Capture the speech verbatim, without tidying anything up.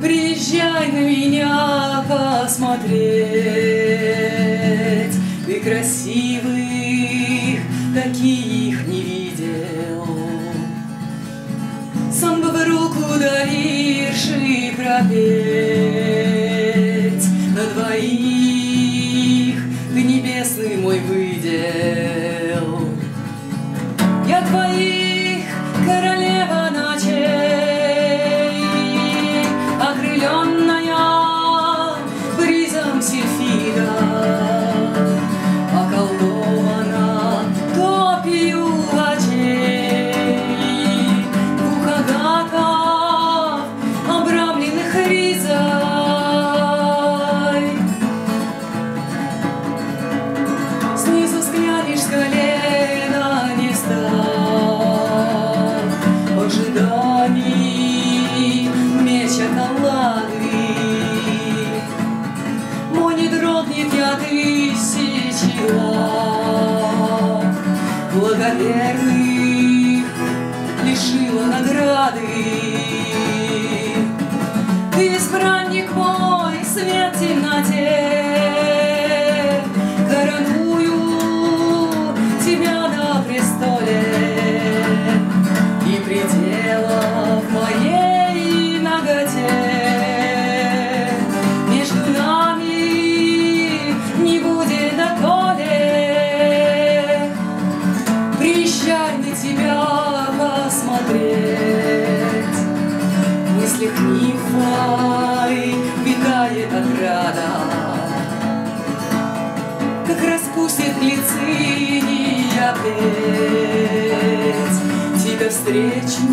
приезжай на меня посмотреть. Ты красивых, таких не видел. Сам бы в руку даришь и пропеть. На двоих ты небесный мой выдел. Я твоих королева ночей, окрыленная призом сельфида. Благоверных лишила награды. Ты избранник мой, свет в темноте, короную тебя на престоле и пределов моей наготе между нами не будет окон. Приезжай на тебя посмотреть, в мыслях нимфой витает отрада, как распустит лициния плеть. Тебя встречу